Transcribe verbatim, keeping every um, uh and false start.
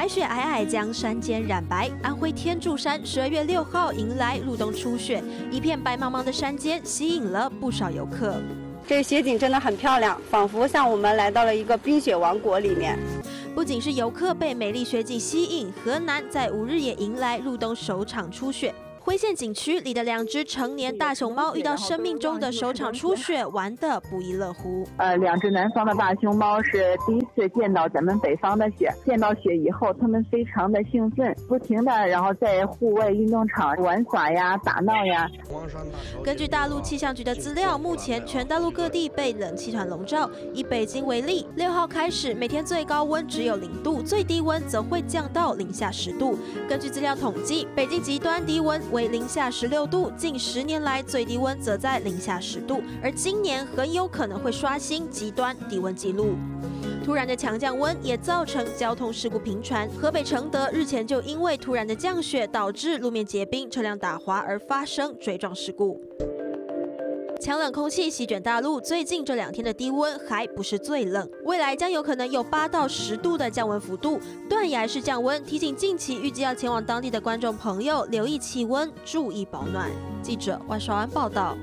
白雪皑皑将山间染白。安徽天柱山十二月六号迎来入冬初雪，一片白茫茫的山间吸引了不少游客。这雪景真的很漂亮，仿佛像我们来到了一个冰雪王国里面。 不仅是游客被美丽雪景吸引，河南在五日也迎来入冬首场初雪。辉县景区里的两只成年大熊猫遇到生命中的首场初雪，玩得不亦乐乎。呃，两只南方的大熊猫是第一次见到咱们北方的雪，见到雪以后，它们非常的兴奋，不停的然后在户外运动场玩耍呀、打闹呀。根据大陆气象局的资料，目前全大陆各地被冷气团笼罩。以北京为例，六号开始，每天最高温只有零度，最低温则会降到零下十度。根据资料统计，北京极端低温 为零下十六度，近十年来最低温则在零下十度，而今年很有可能会刷新极端低温纪录。突然的强降温也造成交通事故频传，河北承德日前就因为突然的降雪导致路面结冰、车辆打滑而发生追撞事故。强冷空气席卷大陆，最近这两天的低温还不是最冷，未来将有可能有八到十度的降温幅度。 断崖式降温提醒近期预计要前往当地的观众朋友留意气温，注意保暖。记者万少安报道。